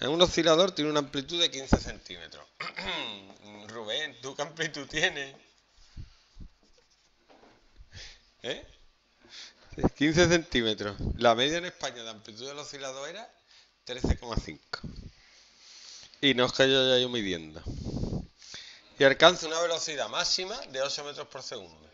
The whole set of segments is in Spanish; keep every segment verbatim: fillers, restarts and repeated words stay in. Un oscilador tiene una amplitud de quince centímetros. Rubén, ¿tú qué amplitud tienes? ¿Eh? quince centímetros. La media en España de amplitud del oscilador era trece coma cinco. Y no es que yo haya ido midiendo. Y alcanza una velocidad máxima de ocho metros por segundo.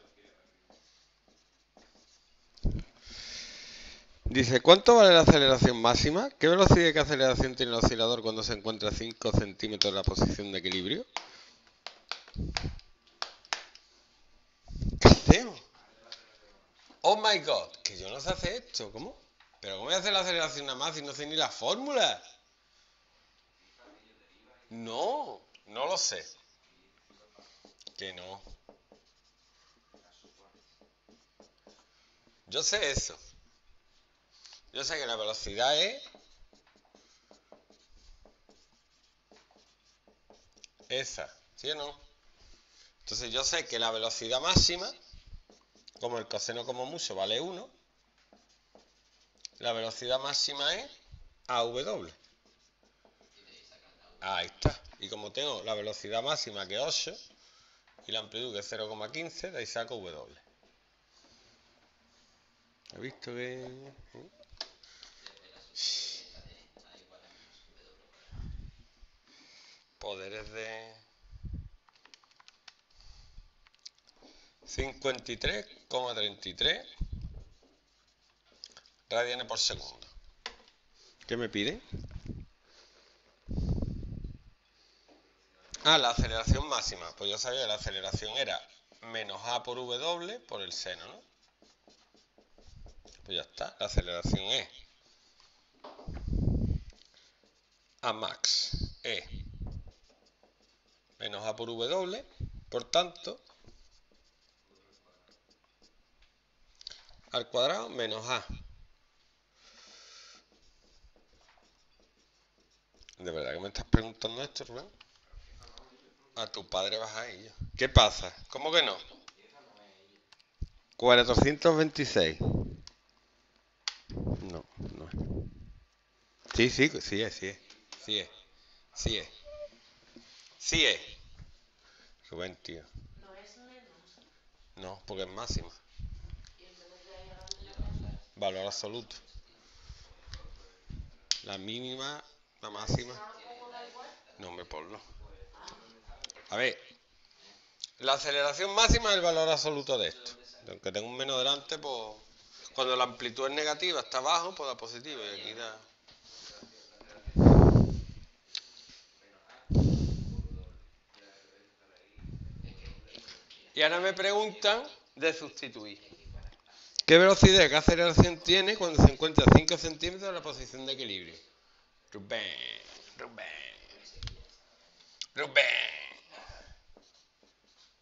Dice, ¿cuánto vale la aceleración máxima? ¿Qué velocidad y qué aceleración tiene el oscilador cuando se encuentra a cinco centímetros de la posición de equilibrio? ¿Qué hacemos? Oh my god, que yo no sé hacer esto, ¿cómo? ¿Pero cómo voy a hacer la aceleración nada más si no sé ni la fórmula? No, no lo sé. Que no. Yo sé eso. Yo sé que la velocidad es esa, ¿sí o no? Entonces yo sé que la velocidad máxima, como el coseno como mucho vale uno, la velocidad máxima es A V. Ahí está. Y como tengo la velocidad máxima que es ocho y la amplitud que es cero coma quince, de ahí saco W. ¿Has visto que...? ¿Eh? Poderes de cincuenta y tres coma treinta y tres radianes por segundo. ¿Qué me pide? Ah, la aceleración máxima. Pues yo sabía que la aceleración era menos A por W por el seno, ¿no? Pues ya está, la aceleración es A max E menos A por W, por tanto, al cuadrado menos A. ¿De verdad que me estás preguntando esto, Rubén? A tu padre vas a ello. ¿Qué pasa? ¿Cómo que no? cuatrocientos veintiséis. No, no es. Sí, sí, sí es, sí es. Sí es, sí es. Sí es. Rubén, tío. ¿No es menos? No, porque es máxima. Valor absoluto. La mínima, la máxima. No me ponlo. A ver. La aceleración máxima es el valor absoluto de esto. Aunque tengo un menos delante, pues... Cuando la amplitud es negativa, está abajo, pues da positivo. Y aquí da... Y ahora me preguntan de sustituir. ¿Qué velocidad, qué aceleración tiene cuando se encuentra a cinco centímetros de la posición de equilibrio? Rubén, Rubén, Rubén.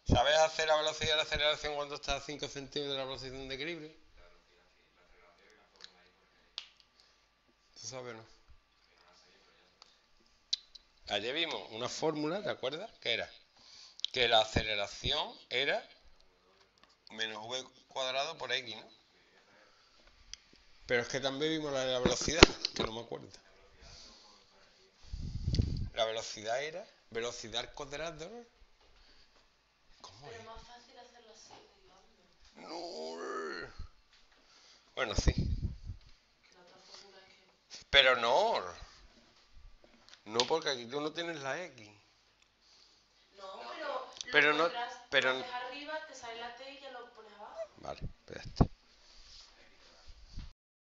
¿Sabes hacer la velocidad de la aceleración cuando está a cinco centímetros de la posición de equilibrio? ¿Tú sabes o no? Ayer vimos una fórmula, ¿te acuerdas? ¿Qué era? Que la aceleración era menos v cuadrado por x, ¿no? Pero es que también vimos la, la velocidad, que no me acuerdo. La velocidad era velocidad al cuadrado. ¿Cómo es? Pero más fácil hacerlo así, digamos. No. Bueno, sí. Pero no. No, porque aquí tú no tienes la x. Pero no, pero... Arriba, te sale la T y ya lo pones abajo. Vale, espérate.